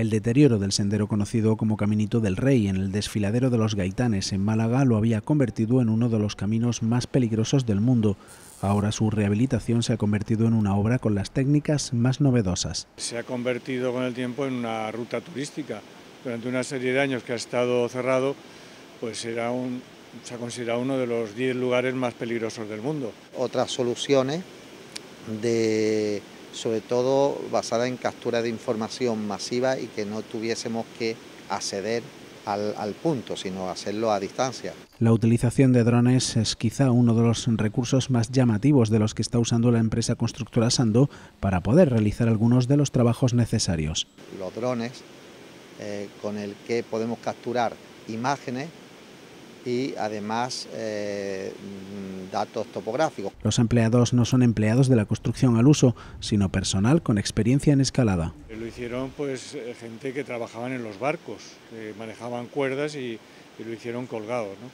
El deterioro del sendero conocido como Caminito del Rey en el Desfiladero de los Gaitanes en Málaga lo había convertido en uno de los caminos más peligrosos del mundo. Ahora su rehabilitación se ha convertido en una obra con las técnicas más novedosas. Se ha convertido con el tiempo en una ruta turística. Durante una serie de años que ha estado cerrado, pues se ha considerado uno de los 10 lugares más peligrosos del mundo. Otras soluciones, sobre todo basadas en captura de información masiva y que no tuviésemos que acceder al punto, sino hacerlo a distancia. La utilización de drones es quizá uno de los recursos más llamativos de los que está usando la empresa constructora Sando para poder realizar algunos de los trabajos necesarios. Los drones con el que podemos capturar imágenes y además datos topográficos. Los empleados no son empleados de la construcción al uso, sino personal con experiencia en escalada. Lo hicieron pues gente que trabajaban en los barcos, que manejaban cuerdas y lo hicieron colgados, ¿no?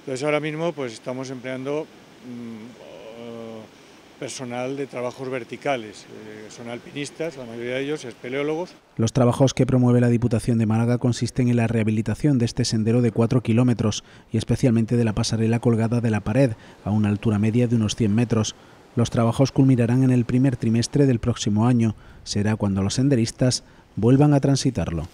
Entonces ahora mismo pues estamos empleando personal de trabajos verticales, son alpinistas, la mayoría de ellos, espeleólogos. Los trabajos que promueve la Diputación de Málaga consisten en la rehabilitación de este sendero de 4 kilómetros y especialmente de la pasarela colgada de la pared, a una altura media de unos 100 metros. Los trabajos culminarán en el primer trimestre del próximo año, será cuando los senderistas vuelvan a transitarlo.